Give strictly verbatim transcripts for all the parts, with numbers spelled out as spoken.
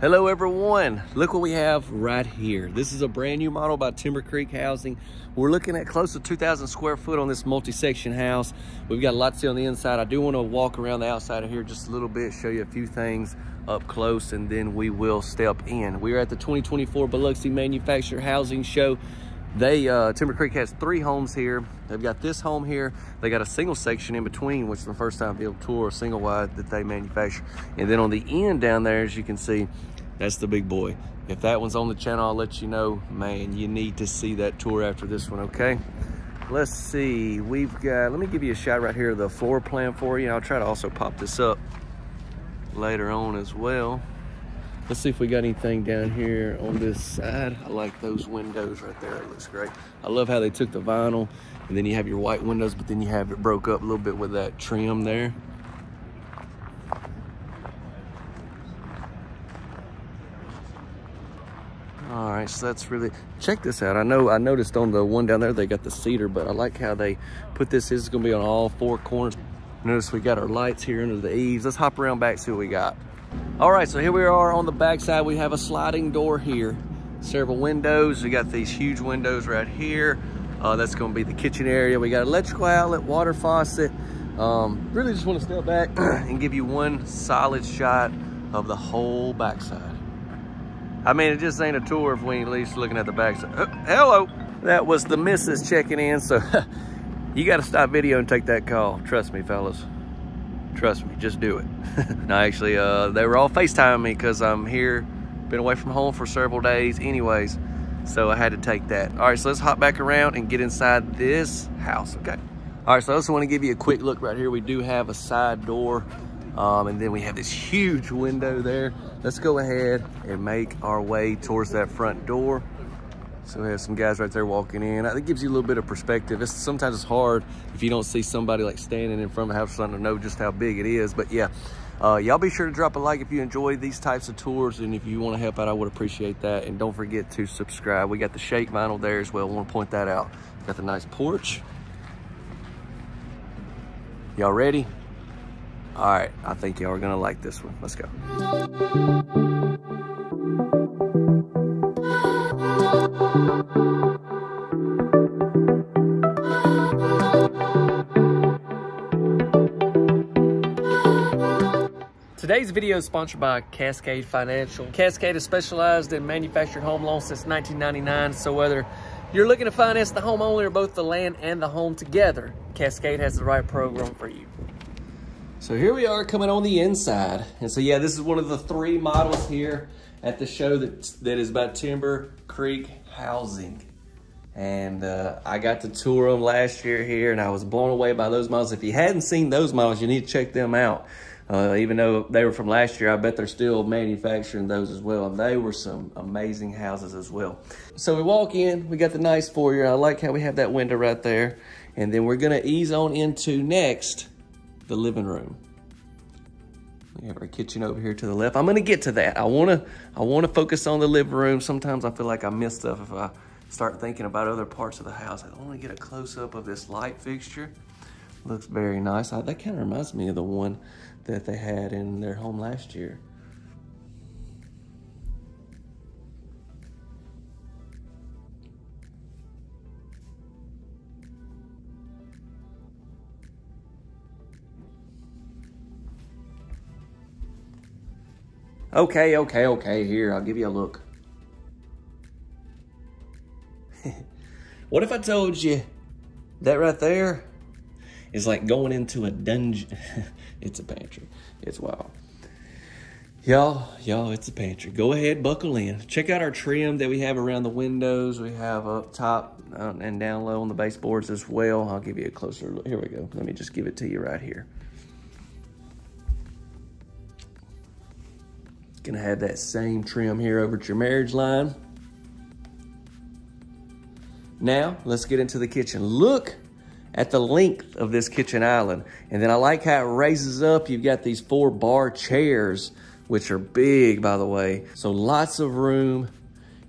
Hello everyone, look what we have right here. This is a brand new model by Timber Creek Housing. We're looking at close to two thousand square foot on this multi-section house. We've got a lot to see on the inside. I do want to walk around the outside of here just a little bit, show you a few things up close, and then we will step in. We are at the twenty twenty-four Biloxi Manufactured Housing Show. They, uh, Timber Creek has three homes here. They've got this home here. They got a single section in between, which is the first time they'll tour a single wide that they manufacture. And then on the end down there, as you can see, that's the big boy. If that one's on the channel, I'll let you know, man, you need to see that tour after this one, okay? Let's see, we've got, let me give you a shot right here of the floor plan for you. I'll try to also pop this up later on as well. Let's see if we got anything down here on this side. I like those windows right there. It looks great. I love how they took the vinyl, and then you have your white windows, but then you have it broke up a little bit with that trim there. All right, so that's really, check this out. I know I noticed on the one down there, they got the cedar, but I like how they put this. This is gonna be on all four corners. Notice we got our lights here under the eaves. Let's hop around back, see what we got. All right, so here we are on the back side. We have a sliding door here, several windows. We got these huge windows right here. Uh, that's gonna be the kitchen area. We got electrical outlet, water faucet. Um, really just wanna step back and give you one solid shot of the whole backside. I mean, it just ain't a tour if we ain't at least looking at the backside. Oh, hello, that was the missus checking in, so you gotta stop video and take that call. Trust me, fellas. Trust me, just do it. No, actually, uh, they were all FaceTiming me because I'm here, been away from home for several days anyways, so I had to take that. All right, so let's hop back around and get inside this house, okay? All right, so I also want to give you a quick look right here. We do have a side door, um, and then we have this huge window there. Let's go ahead and make our way towards that front door. So we have some guys right there walking in. It gives you a little bit of perspective. It's, sometimes it's hard if you don't see somebody like standing in front of the house trying to know just how big it is. But yeah, uh, y'all be sure to drop a like if you enjoy these types of tours. And if you want to help out, I would appreciate that. And don't forget to subscribe. We got the shake vinyl there as well. I want to point that out. Got the nice porch. Y'all ready? All right. I think y'all are going to like this one. Let's go. Today's video is sponsored by Cascade Financial. Cascade has specialized in manufactured home loans since nineteen ninety-nine, so whether you're looking to finance the home only or both the land and the home together, Cascade has the right program for you. So here we are coming on the inside. And so yeah, this is one of the three models here at the show that, that is by Timber Creek Housing. And uh, I got to tour them last year here, and I was blown away by those models. If you hadn't seen those models, you need to check them out. Uh, even though they were from last year, I bet they're still manufacturing those as well. And they were some amazing houses as well. So we walk in, we got the nice foyer. I like how we have that window right there. And then we're gonna ease on into next, the living room. We have our kitchen over here to the left. I'm gonna get to that. I wanna, I wanna focus on the living room. Sometimes I feel like I miss stuff if I start thinking about other parts of the house. I wanna get a close up of this light fixture. Looks very nice. I, that kind of reminds me of the one that they had in their home last year. Okay, okay, okay, here, I'll give you a look. What if I told you that right there is like going into a dungeon? It's a pantry. It's wild. Y'all, y'all, it's a pantry. Go ahead, buckle in. Check out our trim that we have around the windows. We have up top and down low on the baseboards as well. I'll give you a closer look. Here we go. Let me just give it to you right here. Gonna have that same trim here over at your marriage line. Now, let's get into the kitchen. Look at the length of this kitchen island. And then I like how it raises up. You've got these four bar chairs, which are big, by the way. So lots of room.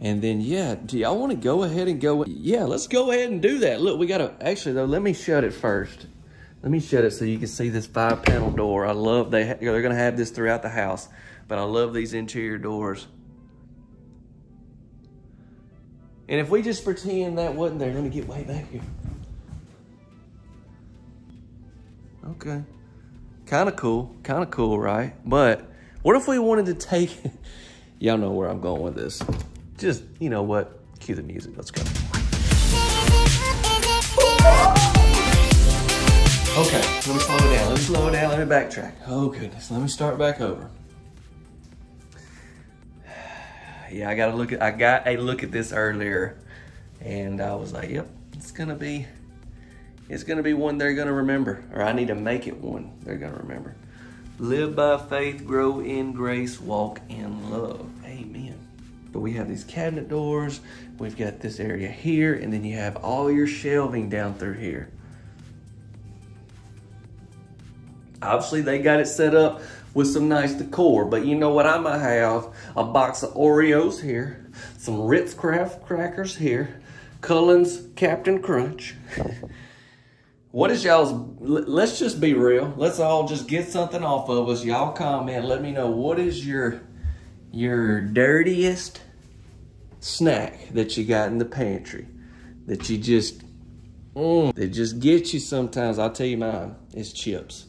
And then, yeah, do y'all want to go ahead and go? Yeah, let's go ahead and do that. Look, we got to, actually though, let me shut it first. Let me shut it so you can see this five panel door. I love, they, they're going to have this throughout the house. but I love these interior doors. And if we just pretend that wasn't there, let me get way back here. Okay. Kind of cool. Kind of cool, right? But what if we wanted to take... Y'all know where I'm going with this. Just, you know what? Cue the music. Let's go. Okay, let me slow it down. Let me slow it down. Let me backtrack. Oh, goodness. Let me start back over. Yeah, I got a look at, I got a look at this earlier, and I was like, yep, it's gonna be, it's gonna be one they're gonna remember, or I need to make it one they're gonna remember. Live by faith, grow in grace, walk in love. Amen. But we have these cabinet doors, we've got this area here, and then you have all your shelving down through here. Obviously, they got it set up with some nice decor, but you know what, I might have a box of Oreos here, some Ritzcraft crackers here, Cullen's Captain Crunch. What is y'all's, let's just be real, let's all just get something off of us. Y'all comment, let me know, what is your, your dirtiest snack that you got in the pantry that you just, mm, that just gets you sometimes? I'll tell you mine, it's chips.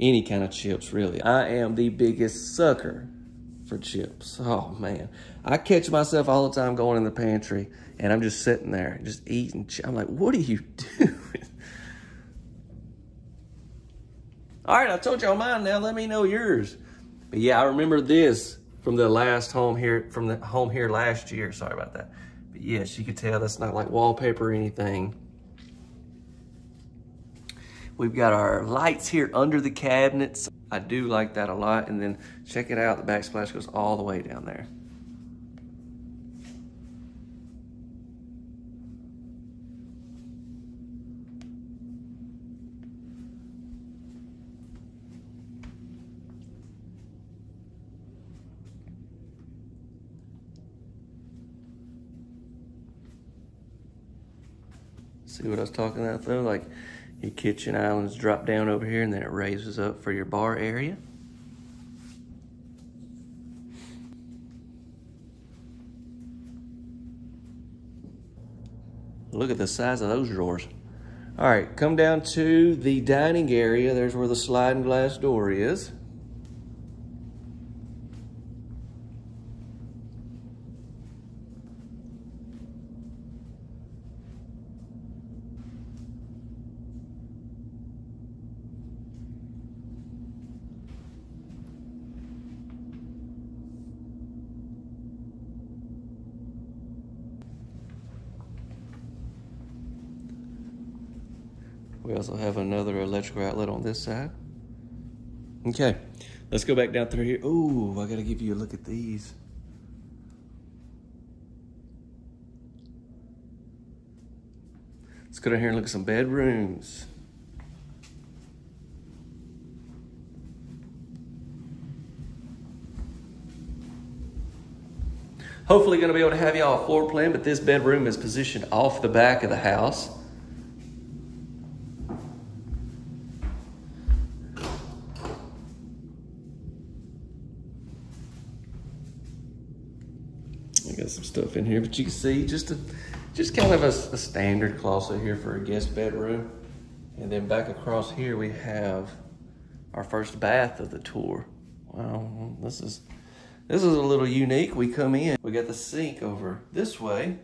Any kind of chips, really. I am the biggest sucker for chips. Oh, man. I catch myself all the time going in the pantry, and I'm just sitting there, just eating chips. I'm like, what are you doing? All right, I told y'all mine. Now let me know yours. But, yeah, I remember this from the last home here, from the home here last year. Sorry about that. But, yes, you could tell that's not like wallpaper or anything. We've got our lights here under the cabinets. I do like that a lot. And then check it out, the backsplash goes all the way down there. See what I was talking about though? Like, your kitchen islands drop down over here and then it raises up for your bar area. Look at the size of those drawers. All right, come down to the dining area. There's where the sliding glass door is. We also have another electrical outlet on this side. Okay, let's go back down through here. Ooh, I gotta give you a look at these. Let's go down here and look at some bedrooms. Hopefully gonna be able to have y'all a floor plan, but this bedroom is positioned off the back of the house. Some stuff in here, but you can see just a just kind of a, a standard closet here for a guest bedroom, and then back across here we have our first bath of the tour. Wow, this is this is a little unique. We come in, we got the sink over this way.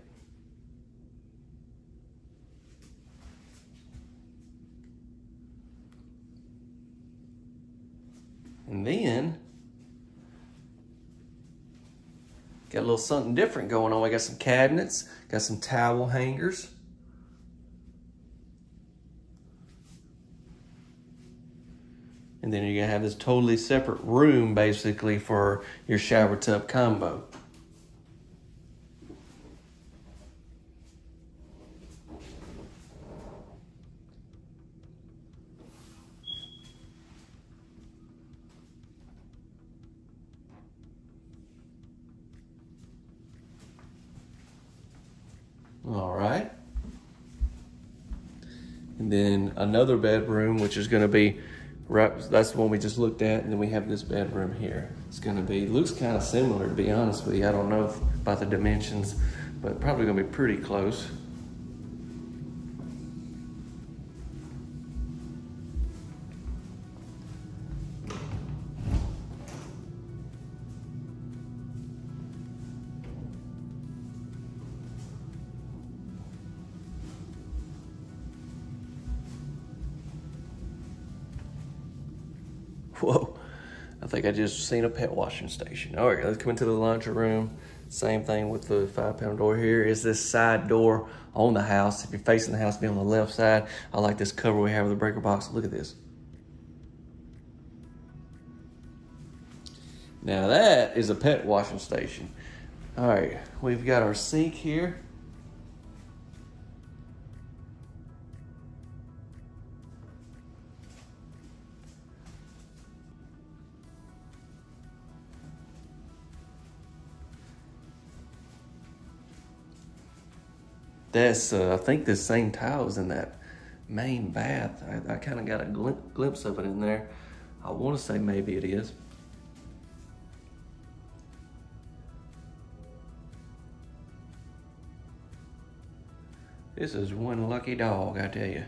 And then got a little something different going on. We got some cabinets, got some towel hangers. And then you're gonna have this totally separate room basically for your shower tub combo. All right. And then another bedroom, which is going to be right, that's the one we just looked at, and then we have this bedroom here. It's gonna be, looks kind of similar, to be honest with you. I don't know if, about the dimensions, but probably gonna be pretty close. Whoa, I think I just seen a pet washing station. All right, let's come into the laundry room. Same thing with the five pound door here. Is this side door on the house. If you're facing the house, be on the left side. I like this cover we have with the breaker box. Look at this. Now that is a pet washing station. All right, we've got our sink here. That's, uh, I think the same tile is in that main bath. I, I kind of got a glimp, glimpse of it in there. I want to say maybe it is. This is one lucky dog, I tell you.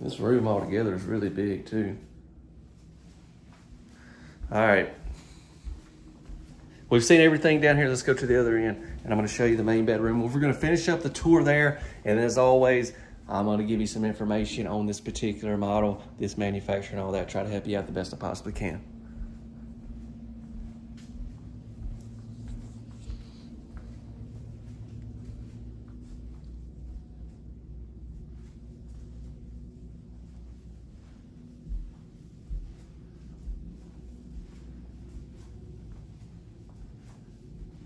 This room altogether is really big too. All right. We've seen everything down here. Let's go to the other end, and I'm gonna show you the main bedroom. We're gonna finish up the tour there. And as always, I'm gonna give you some information on this particular model, this manufacturer and all that. Try to help you out the best I possibly can.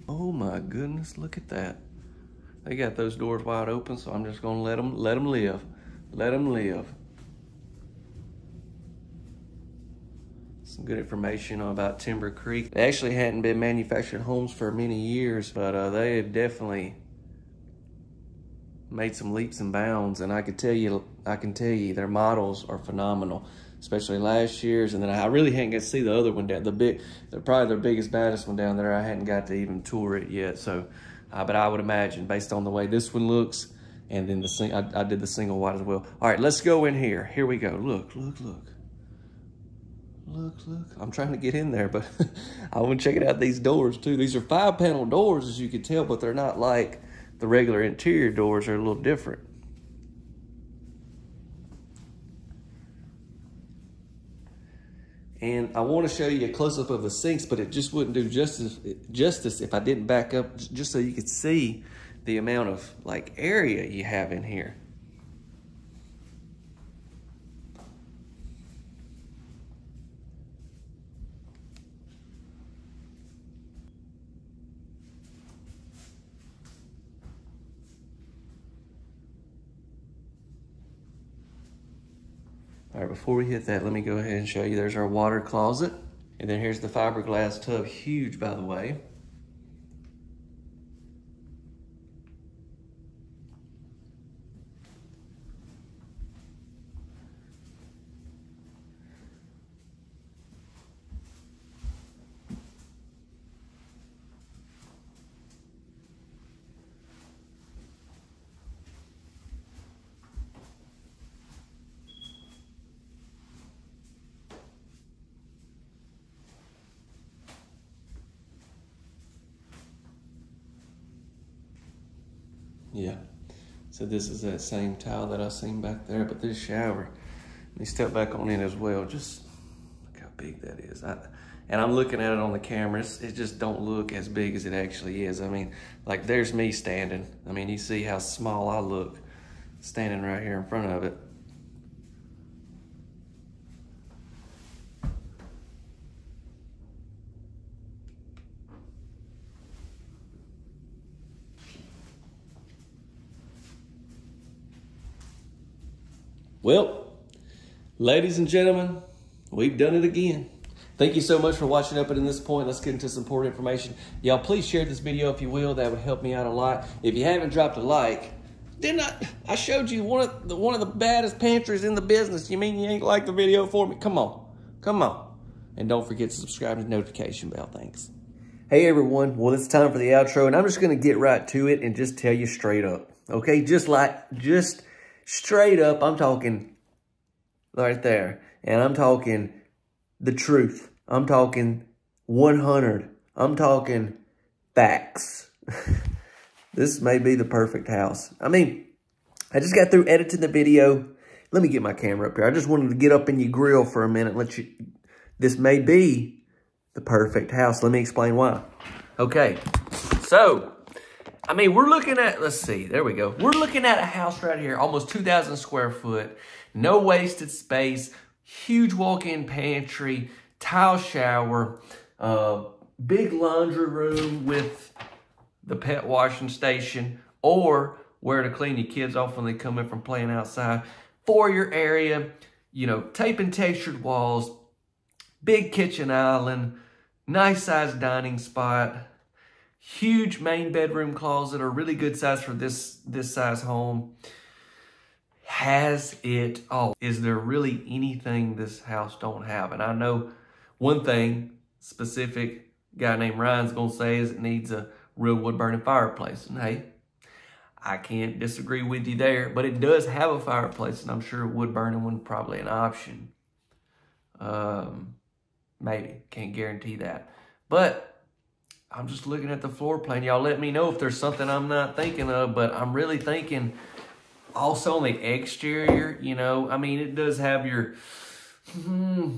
Oh my goodness, look at that. They got those doors wide open, so I'm just gonna let them, let them live. Let them live. Some good information about Timber Creek. They actually hadn't been manufacturing homes for many years, but uh, they have definitely made some leaps and bounds. And I could tell you, I can tell you their models are phenomenal, especially last year's. And then I really hadn't got to see the other one down, the big, the, probably their biggest, baddest one down there. I hadn't got to even tour it yet. So, uh, but I would imagine based on the way this one looks, and then the sing, I, I did the single wide as well. All right, let's go in here. Here we go. Look, look, look, look, look. I'm trying to get in there, but I want to check it out. These doors too. These are five panel doors, as you can tell, but they're not like the regular interior doors. Are a little different. And I want to show you a close-up of the sinks, but it just wouldn't do justice, justice if I didn't back up, just so you could see the amount of like area you have in here. All right, before we hit that, let me go ahead and show you. There's our water closet. And then here's the fiberglass tub, huge by the way. Yeah, so this is that same tile that I seen back there, but this shower, let me step back on it as well. Just look how big that is. I, and I'm looking at it on the cameras. It just don't look as big as it actually is. I mean, like there's me standing. I mean, you see how small I look standing right here in front of it. Well, ladies and gentlemen, we've done it again. Thank you so much for watching up at this point. Let's get into some important information. Y'all, please share this video if you will. That would help me out a lot. If you haven't dropped a like, didn't I? I showed you one of the one of the baddest pantries in the business. You mean you ain't like the video for me? Come on, come on, and don't forget to subscribe to the notification bell. Thanks. Hey everyone. Well, it's time for the outro, and I'm just gonna get right to it and just tell you straight up. Okay, just like just straight up. I'm talking right there, and I'm talking the truth. I'm talking one hundred. I'm talking facts. This may be the perfect house. I mean, I just got through editing the video. Let me get my camera up here. I just wanted to get up in your grill for a minute and let you, this may be the perfect house. Let me explain why. Okay, so, I mean, we're looking at, let's see, there we go. We're looking at a house right here, almost two thousand square foot, no wasted space, huge walk-in pantry, tile shower, uh, big laundry room with the pet washing station, or where to clean your kids off when they come in from playing outside, foyer area, you know, tape and textured walls, big kitchen island, nice sized dining spot, huge main bedroom closet, a really good size for this, this size home. Has it all. Is there really anything this house don't have? And I know one thing specific guy named Ryan's gonna say is it needs a real wood-burning fireplace. And hey, I can't disagree with you there, but it does have a fireplace, and I'm sure wood-burning one probably an option. Um, maybe. Can't guarantee that. But I'm just looking at the floor plan. Y'all let me know if there's something I'm not thinking of, but I'm really thinking also on the exterior, you know, I mean, it does have your, hmm,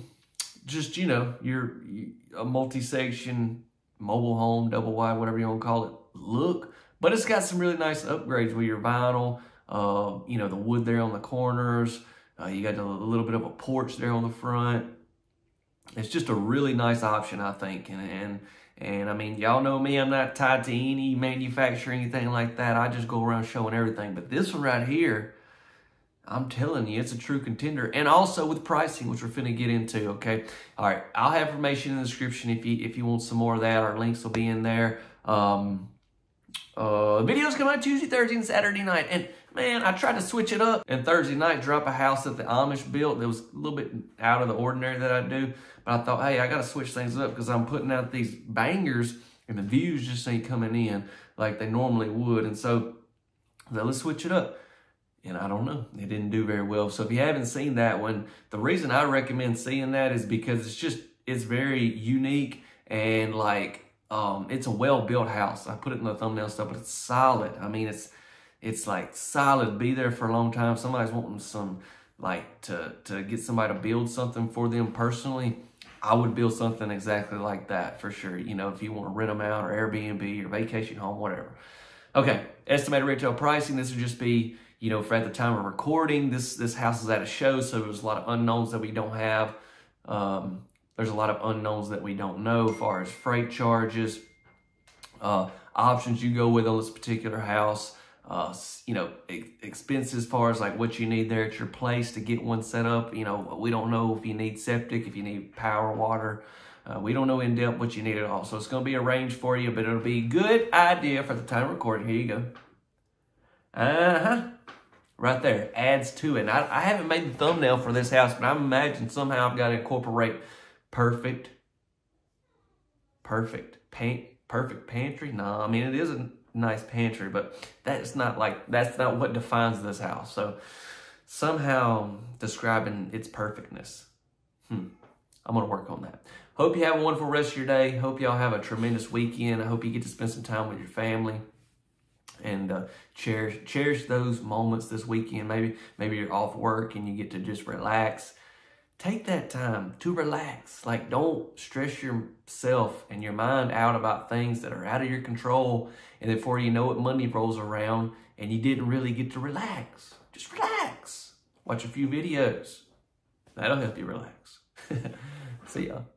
just, you know, your a multi-section mobile home, double wide, whatever you want to call it, look. But it's got some really nice upgrades with your vinyl, uh, you know, the wood there on the corners. Uh, you got a little bit of a porch there on the front. It's just a really nice option, I think. And, and, and I mean, y'all know me, I'm not tied to any manufacturer or anything like that. I just go around showing everything. But this one right here, I'm telling you, it's a true contender. And also with pricing, which we're finna get into, okay? All right, I'll have information in the description if you if you want some more of that. Our links will be in there. Um, uh, videos come out Tuesday, Thursday, and Saturday night. And man, I tried to switch it up. And Thursday night, drop a house that the Amish built. That was a little bit out of the ordinary that I do. But I thought, hey, I gotta switch things up because I'm putting out these bangers and the views just ain't coming in like they normally would. And so, let's switch it up. And I don't know, it didn't do very well. So if you haven't seen that one, the reason I recommend seeing that is because it's just, it's very unique and like, um, it's a well-built house. I put it in the thumbnail stuff, but it's solid. I mean, it's it's like solid, be there for a long time. Somebody's wanting some, like to, to get somebody to build something for them personally. I would build something exactly like that for sure. You know, if you want to rent them out or Airbnb or vacation home, whatever. Okay, estimated retail pricing. This would just be, you know, for at the time of recording, this this house is at a show, so there's a lot of unknowns that we don't have. Um, there's a lot of unknowns that we don't know as far as freight charges, uh, options you go with on this particular house, uh, you know, e expenses as far as like what you need there at your place to get one set up. You know, we don't know if you need septic, if you need power, water. Uh, we don't know in depth what you need at all. So it's going to be a range for you, but it'll be a good idea for the time of recording. Here you go. Uh-huh. Right there, adds to it. I, I haven't made the thumbnail for this house, but I imagine somehow I've got to incorporate perfect, perfect, pan, perfect pantry. No, I mean, it is a nice pantry, but that's not like, that's not what defines this house. So somehow describing its perfectness. Hmm. I'm going to work on that. Hope you have a wonderful rest of your day. Hope y'all have a tremendous weekend. I hope you get to spend some time with your family. And uh, cherish cherish those moments this weekend. Maybe maybe you're off work and you get to just relax. Take that time to relax. Like, don't stress yourself and your mind out about things that are out of your control. And then before you know it, Monday rolls around and you didn't really get to relax. Just relax. Watch a few videos. That'll help you relax. See y'all.